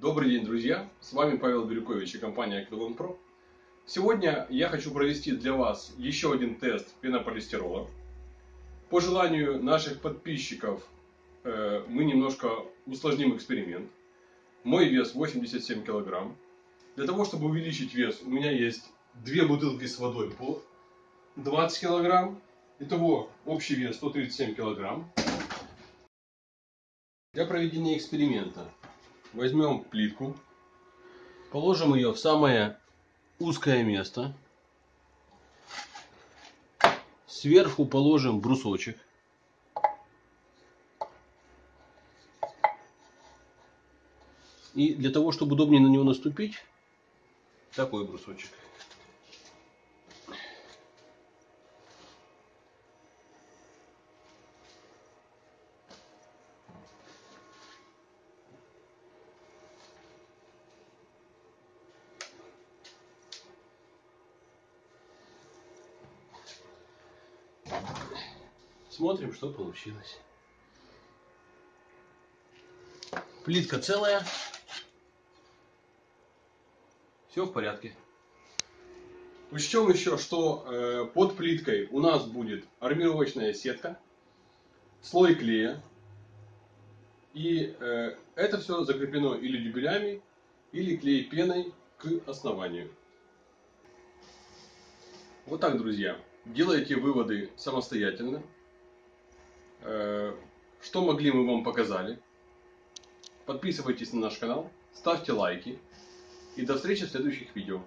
Добрый день, друзья! С вами Павел Бирюкович и компания AkvilonPro. Сегодня я хочу провести для вас еще один тест пенополистирола. По желанию наших подписчиков мы немножко усложним эксперимент. Мой вес 87 кг. Для того, чтобы увеличить вес, у меня есть две бутылки с водой по 20 кг. Итого общий вес 137 кг. Для проведения эксперимента возьмем плитку, положим ее в самое узкое место, сверху положим брусочек, и для того, чтобы удобнее на него наступить, такой брусочек. Смотрим, что получилось. Плитка целая. Все в порядке. Учтем еще, что под плиткой у нас будет армировочная сетка, слой клея. И это все закреплено или дюбелями, или клей-пеной к основанию. Вот так, друзья. Делайте выводы самостоятельно. Что могли, мы вам показали. Подписывайтесь на наш канал, ставьте лайки и до встречи в следующих видео.